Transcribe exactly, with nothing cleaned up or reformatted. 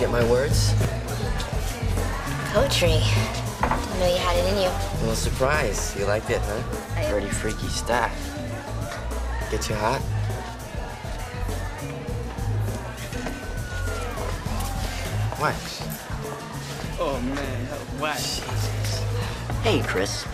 get my words? Poetry. Didn't know you had it in you. Well, surprise. You liked it, huh? Pretty freaky stuff. Get you hot? What? Oh, man. What? Hey, Chris.